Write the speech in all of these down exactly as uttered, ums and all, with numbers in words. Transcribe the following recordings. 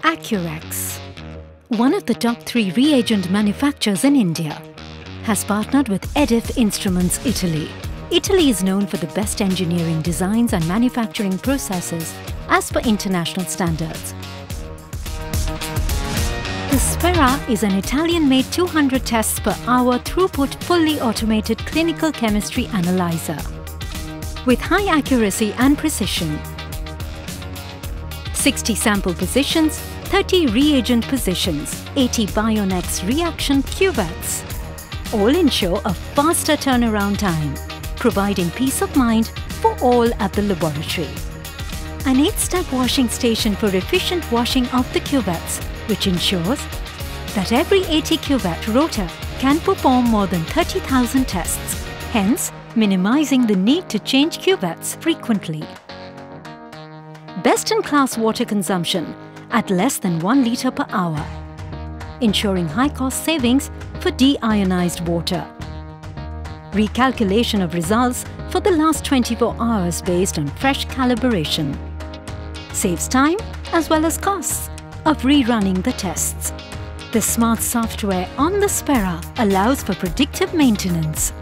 Accurex, one of the top three reagent manufacturers in India, has partnered with E D I F Instruments Italy. Italy is known for the best engineering designs and manufacturing processes as per international standards. The Sphera is an Italian-made two hundred tests per hour throughput fully automated clinical chemistry analyzer with high accuracy and precision. sixty sample positions, thirty reagent positions, eighty Bionex reaction cuvettes all ensure a faster turnaround time, providing peace of mind for all at the laboratory. An eight-step washing station for efficient washing of the cuvettes, which ensures that every eighty cuvette rotor can perform more than thirty thousand tests, hence minimizing the need to change cuvettes frequently. Best-in-class water consumption at less than one litre per hour, ensuring high-cost savings for deionized water. Recalculation of results for the last twenty-four hours based on fresh calibration. Saves time as well as costs of rerunning the tests. The smart software on the Sphera allows for predictive maintenance,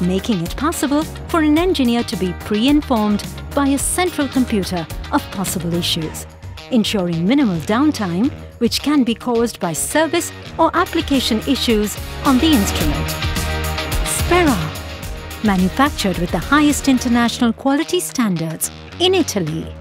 making it possible for an engineer to be pre-informed by a central computer of possible issues, ensuring minimal downtime which can be caused by service or application issues on the instrument. Sphera, manufactured with the highest international quality standards in Italy.